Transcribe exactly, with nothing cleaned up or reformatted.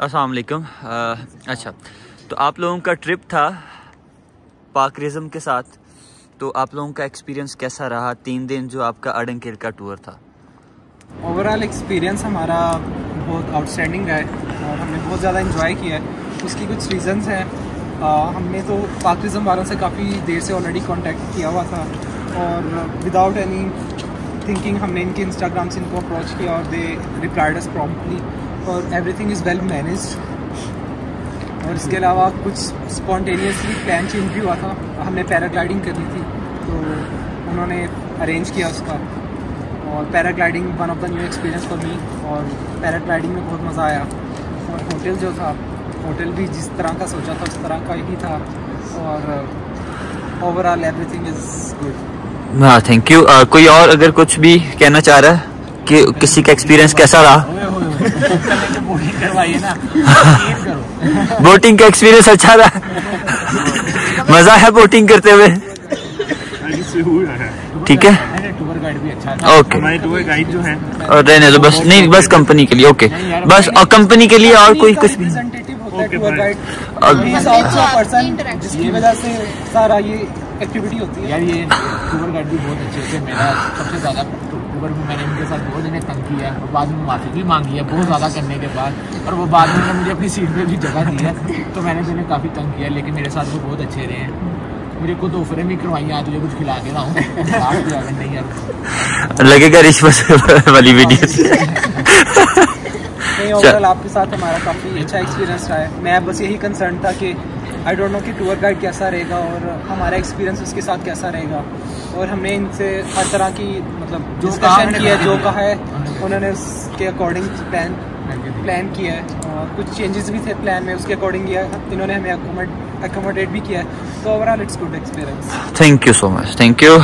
अस्सलाम वालेकुम। अच्छा, तो आप लोगों का ट्रिप था पाकरिज़म के साथ, तो आप लोगों का एक्सपीरियंस कैसा रहा? तीन दिन जो आपका अड़ंगकेल का टूर था। ओवरऑल एक्सपीरियंस हमारा बहुत आउटस्टैंडिंग है और हमने बहुत ज़्यादा एंजॉय किया है। उसकी कुछ रीज़न्स हैं। हमने तो पाकरिज़म वालों से काफ़ी देर से ऑलरेडी कॉन्टैक्ट किया हुआ था और विदाउट एनी थिंकिंग हमने इनके इंस्टाग्राम से इनको अप्रोच किया और दे रिप्लाइड अस प्रॉम्प्टली और एवरीथिंग इज़ वेल मैनेज्ड। और इसके अलावा कुछ स्पॉन्टेनियसली प्लान चेंज भी हुआ था। हमने पैराग्लाइडिंग करनी थी तो उन्होंने अरेंज किया उसका, और paragliding one of the new experience for me. और पैराग्लाइडिंग में बहुत मज़ा आया। और होटल जो था, होटल भी जिस तरह का सोचा था उस तरह का ही था। और ओवरऑल एवरीथिंग इज़ गुड। हाँ, थैंक यू। uh, कोई और अगर कुछ भी कहना चाह रहा है कि किसी का एक्सपीरियंस कैसा रहा? बोटिंग करवाइए ना, करो। बोटिंग का एक्सपीरियंस अच्छा रहा? मजा है बोटिंग करते हुए? ठीक है, टूर गाइड भी अच्छा था। ओके, हमारे टूर गाइड जो है और रहने दो बस, नहीं बस कंपनी के लिए। ओके बस, और कंपनी के लिए और कोई कुछ भी जिसकी वजह से सारा ये एक्टिविटी होती है। यार ये टूर गाइड भी बहुत अच्छे होते हैं। मेरा सबसे ज्यादा टूर में मैंने इनके साथ बहुत इन्हें तंग किया और बाद में माफी भी मांगी है बहुत ज़्यादा करने के बाद, और वो बाद में मुझे अपनी सीट पे भी जगह दी है तो मैंने इन्हें काफ़ी तंग किया, लेकिन मेरे साथ वो बहुत अच्छे रहे हैं। मुझे खुद ऑफरें भी करवाई, आज मुझे कुछ खिला के लाऊँ लगेगा रिश्वत वाली वीडियो। ओवरऑल आपके साथ हमारा काफ़ी अच्छा एक्सपीरियंस रहा है। मैं बस यही कंसर्न था कि आई डोंट नो कि टूर गाइड कैसा रहेगा और हमारा एक्सपीरियंस उसके साथ कैसा रहेगा। और हमने इनसे हर तरह की मतलब जो डिस्कशन किया, जो कहा है उन्होंने उसके अकॉर्डिंग प्लान प्लान किया है। कुछ चेंजेस भी थे प्लान में, उसके अकॉर्डिंग किया इन्होंने, हमें अकोमोडेट भी किया है। तो overall it's good experience. Thank you so much. Thank you.